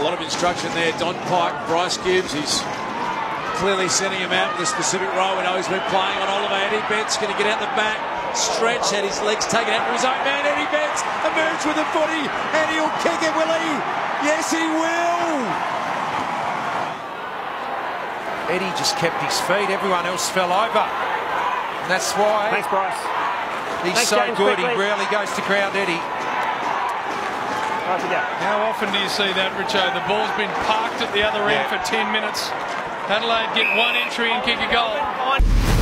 A lot of instruction there. Don Pyke, Bryce Gibbs. He's clearly sending him out with a specific role. We know he's been playing on Oliver. Eddie Betts going to get out the back. Stretch, had his legs taken out for his own man. Eddie Betts emerged with the footy, and he'll kick it, will he? Yes, he will. Eddie just kept his feet. Everyone else fell over. And that's why. Thanks, Bryce. He's Thanks, so James, good. Quickly. He rarely goes to ground, Eddie. Nice again. How often do you see that, Richo? The ball's been parked at the other end for 10 minutes. Adelaide get one entry and kick a goal.